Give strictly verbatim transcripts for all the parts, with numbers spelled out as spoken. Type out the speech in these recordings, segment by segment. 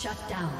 Shut down.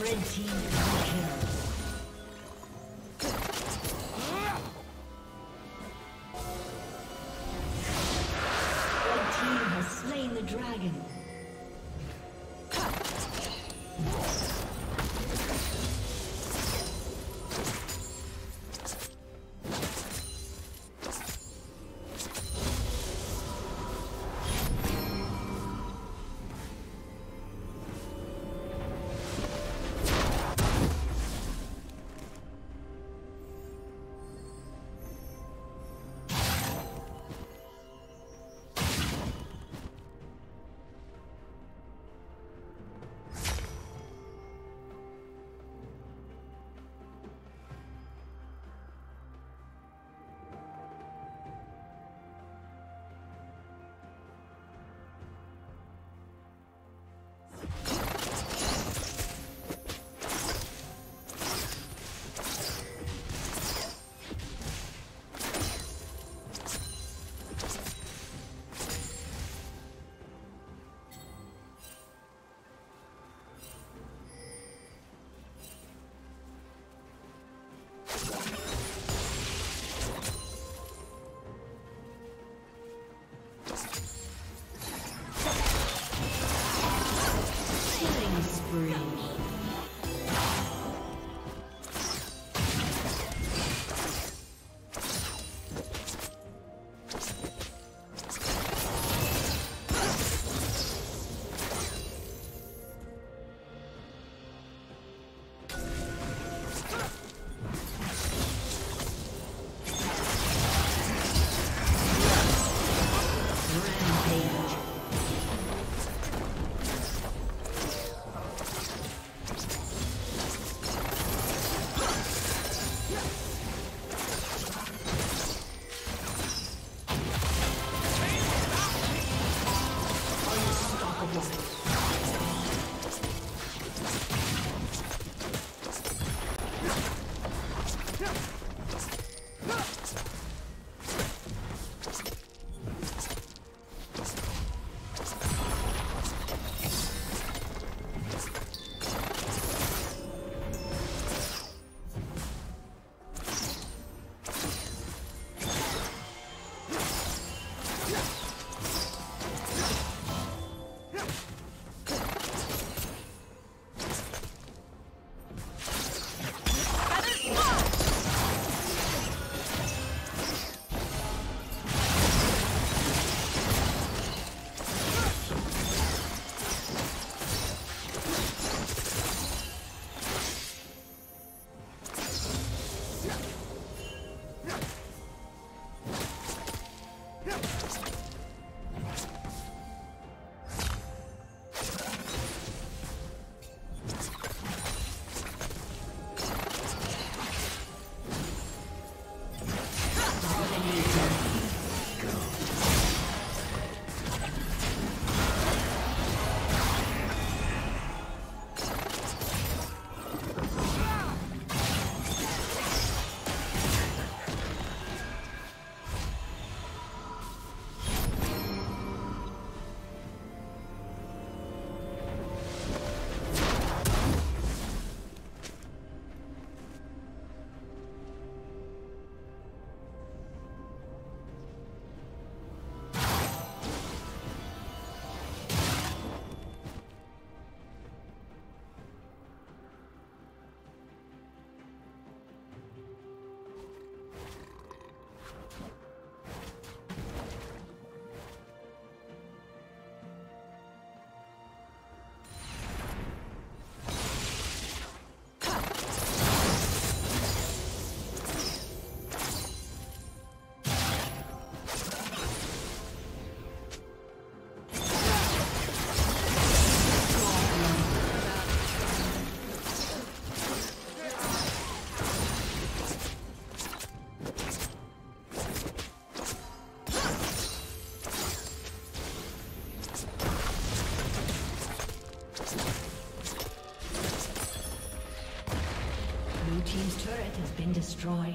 Red team kill. Destroyed.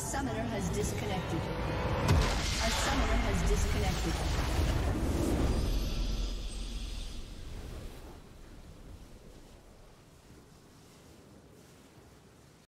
A summoner has disconnected. A summoner has disconnected.